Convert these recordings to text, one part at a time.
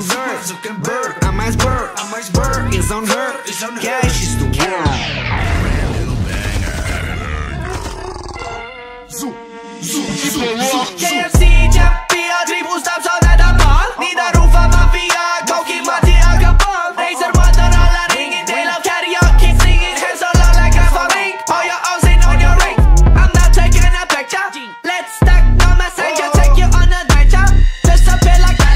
Zuccenberg, I'm iceberg, it's on her, cash is the world. KFC já pia, tribos da saudade da bala, me dar mafia, qualquer mate a capão, laser water all a ringing, they love karaoke, singing, hands all out like a family, all your arms ain't on your ring, I'm not taking a picture, let's stack on my messenger, take you on a night job, just a bit like that.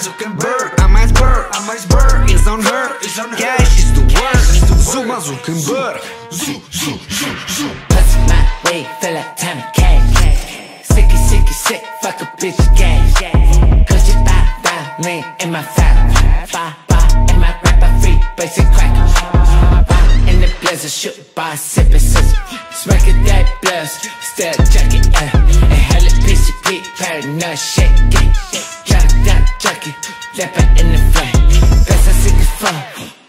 Zuccenberg, I'm iceberg, it's on her, cash is the worst. Zuccenberg, that's my way, feel like Tommy Cash. Sick, fuck a bitch, cash. Cause you buy, lean in my fire, in my rapper, free, basic crack. In the blizzard, shoot by, sippin' scissor. Smackin' that blouse, still jacket, and hella piece of beat, paranoid, shake it. Jacket, leper in the frame. That's a sick phone.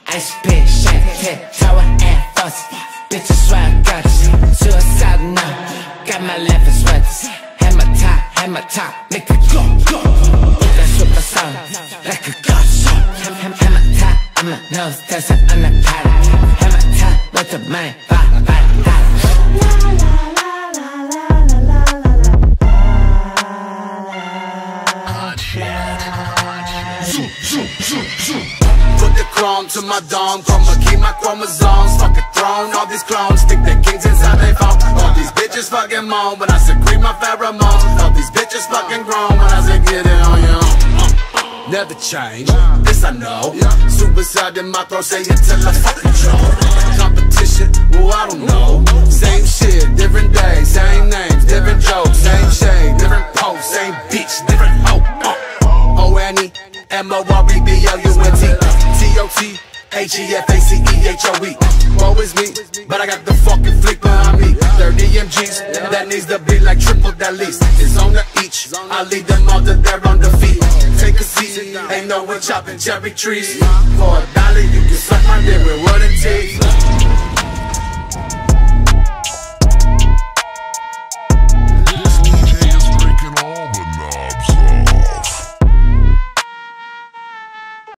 Ice pit, shake, head, tower, and fuss. Bitch, I swear I got it. Suicide now. Got my laughing sweaters. Hammer top, make it go. That's what I sound like a gunshot. Hammer top, I'm a nose dancer, I'm a pilot. Hammer top, with the mind, bye. Put the chrome to my dome, chroma key my chromosomes. Fuck a throne, all these clones think they're kings inside they phone. All these bitches fucking moan, but I secrete my pheromones. All these bitches fucking grown, when I say get it on your own. Never change, this I know. Suicide in my throat, say it till I fucking control. Competition, well I don't know. Same shit, different days, same names, different jokes, same shade, different posts, same bitch, different hope. Oh, Annie. MOREBLUNT TOTHEFACEHOE. Woe is me, but I got the fucking flick behind me. 30 MGs, that needs to be like triple that least. It's on the each, I lead them all to their own defeat. Take a seat, ain't no one chopping cherry trees. For $1 you can